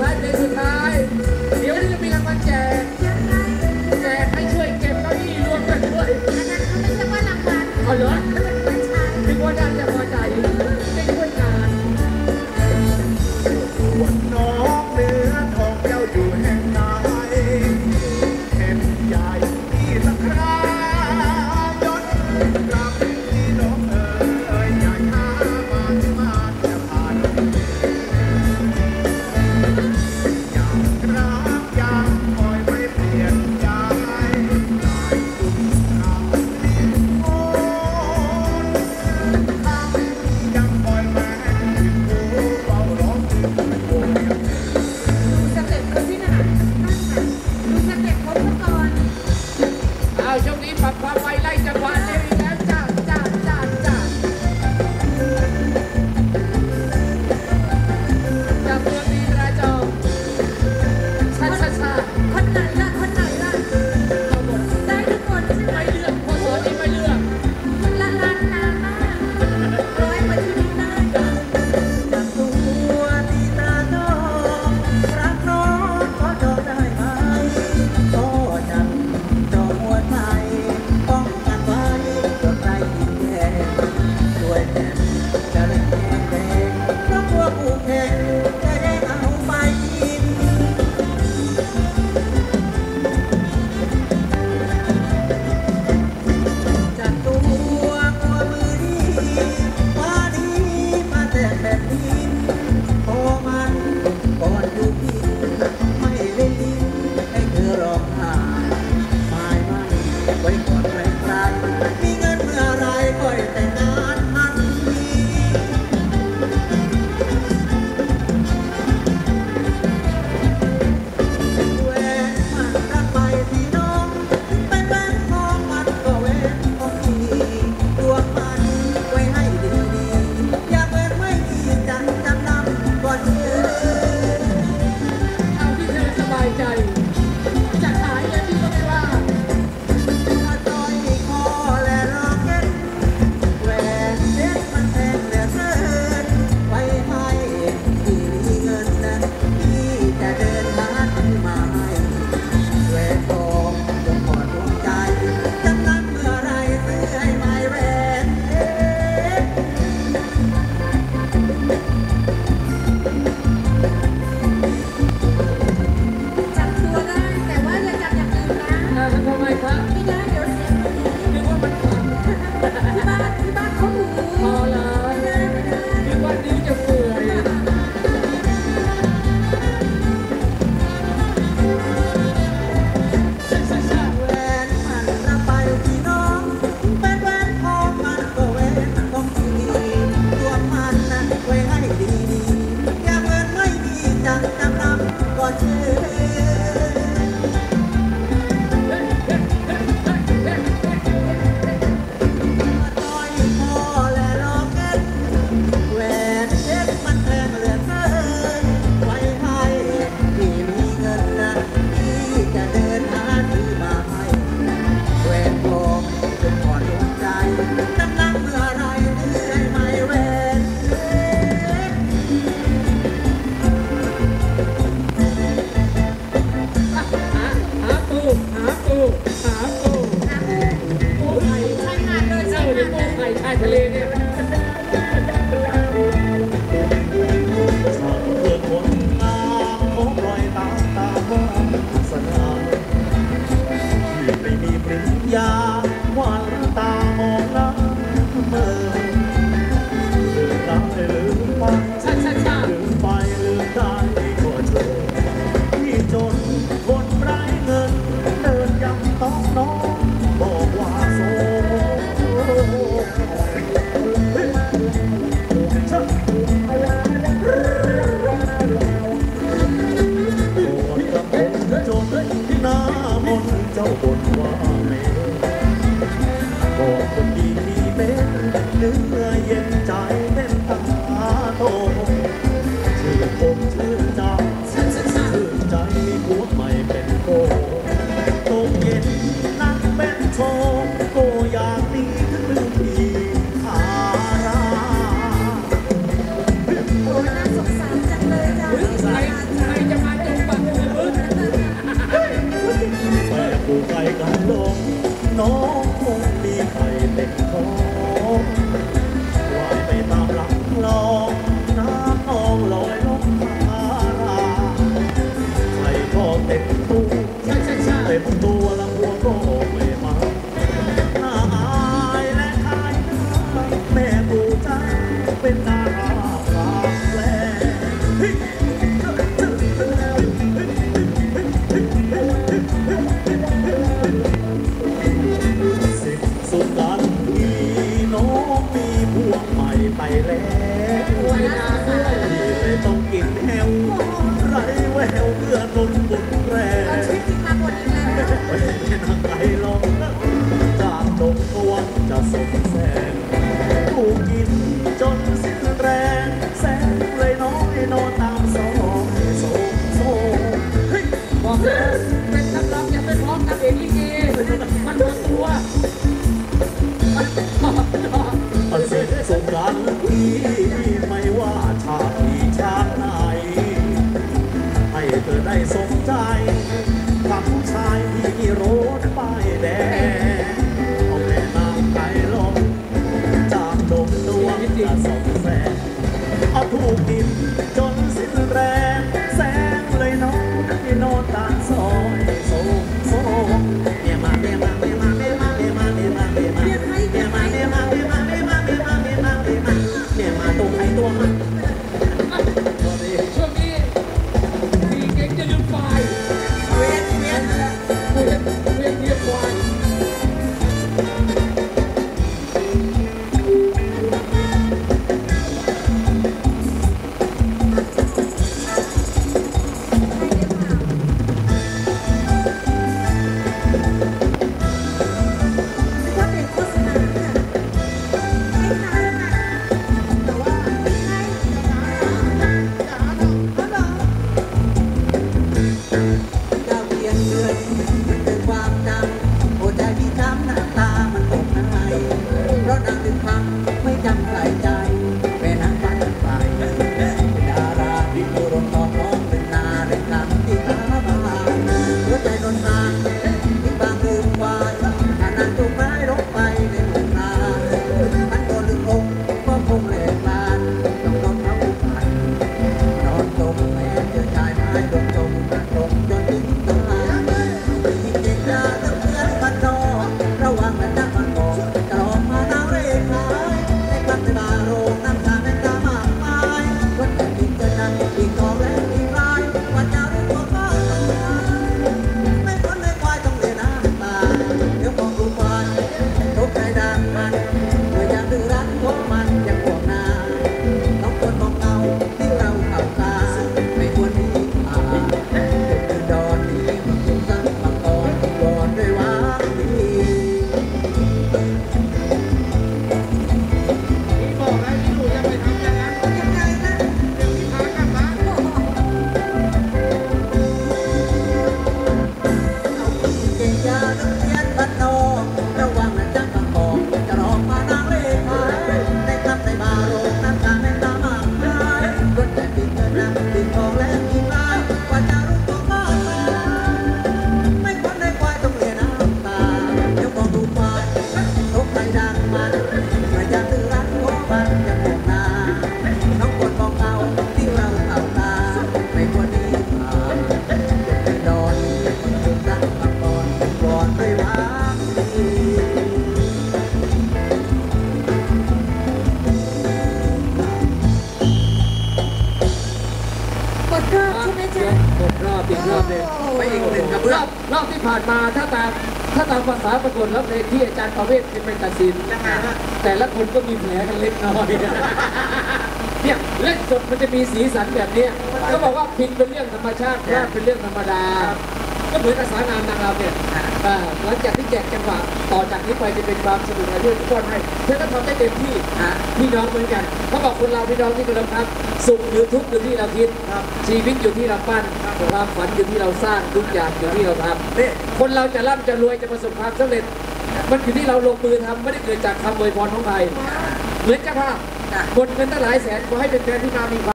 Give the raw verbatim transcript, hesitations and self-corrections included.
ท่านเด็กสุดท้ายเดี๋ยวนี้จะมีรางวัลแจกแจกให้ช่วยเก็บเก้าอี้รวมกันด้วยอันนั้นเขาไม่เรียกว่ารางวัลอ๋อเหรอไม่ใช่ไม่ว่าได้จะพอใจไม่ช่วยงานวันน้องเนื้อทองเจ้าอยู่แห่งใดเห็นใหญ่ที่สักคราย้อนกลับที่น้องเอ๋ยอย่าข้ามาที่มาจะผ่านอยากรักอยากคอยไม่เปลี่ยนใจใจสุขเราดิ้นโง่ทำยังคอยแม่ที่ผู้เฝ้าร้องถึงเป็นโง่ดูสเต็ปเขาที่น่ะนั่นน่ะดูสเต็ปเขาซะก่อนอ้าวช่วงนี้ปรับความไวไล่จังหวะเร็วอีกแล้วจ้าจ้าจ้าจ้าจากเมืองดีราจองชาชาชาคนไหนล่ะคนไหนล่ะเอาหมดได้ทุกคนใช่ไหมไม่เลือกพอสอนนี้ไม่เลือกมันละลานนานมากร้อยกว่าชีวิตได้ดักตัวตีตาโตรักร้องก็โดนได้ไหมก็จันจอมวนไปป้องกันไว้จนไปอีกแย่ด้วยแผ่นจะเล่นแย่แดงเพราะกลัวผูกแขนจะได้เอาไปกิน จัดตัวกลัวมือดีมาดีมาแต่แบบนี้พอมันก่อนอยู่กินไม่เล่นลิ้นให้เธอร้องไห้ไม่มันไว้ก่อนใครๆมีเงินเมื่อไรค่อยแต่งงานมันมี แหวนมันรักไปที่น้องถึงเป็นแหวนทองมันก็แหวนของพี่ดวงมันไว้ให้ดีๆอย่าแหวนไม่ดีจันจำนำก่อนเธอเอาที่เธอสบายใจจะขายเลยพี่ก็ไม่ว่าถ้าจอยคอและรอเก็ตแหวนเพชรมันแพงเหลือเกินไว้ให้พี่มีเงินนะพี่จะเดินหาที่มาให้แหวนทองจนหมดดวงใจจำนำเมื่อไรซื้อให้ไม่แหวนเพชร จับตัวได้แต่ว่าอย่าจับอย่างอื่นนะอ่าทำไมครับไม่ได้เดี๋ยวเสียงมันดีนึกว่ามันฝังที่บ้านที่บ้านเขาหูพอเลไม่ยได้ไม่ได้นึกว่านิ้วจะเปื่อยชาชาชาแหวนมันรับไปที่น้องเป็นแหวนทองมันก็แหวนของพี่ตัวมันนะไว้ให้ดีๆอย่าเหมือนไม่มีจังจำนำก่อนเธอ เฮ้ยเฮ้ยเฮ้ยเฮ้ยเฮ้ยเฮ้ยเฮ้ย สร้อยคอและล็อกเก็ตแหวนเพชรมันแพงเหลือเกินไว้ให้พี่มีเงินนะพี่จะเดินหาที่มาให้แหวนทองจนหมดดวงใจจำนำเมื่อไรซื้อให้ไม่แหวนเพชร หาหาปูหาปูหาปูนะปูไข่ใช่หาดเลยใช่เจ้าหาหรืดอเลปูยไข่ชายทะเลเนี่ย ชอบเพื่อคนงามมองรอยตามตาบ้านสนามที่ไม่มีปริญญาหวานตามองน้ำเมื่อลืมตาลืมฟังชาชาชา ลืมไปลืมได้ก็เจอที่จนคนไร้เงินเดินยำต้องน้องบอกว่าโสด จนหน้ามนต์เจ้าบนว่าเมบอกคนดีที่เป็นเนื้อเย็นใจเป็นตาโตชื่อผมชื่อจาชื่อใจมีผัวใหม่เป็นโกตกเย็นนั่งเป็นโชว์โกอยากดีถึงลืมทีอารา โอ้ยน่าสงสารจังเลยจ้า ใครใครจะ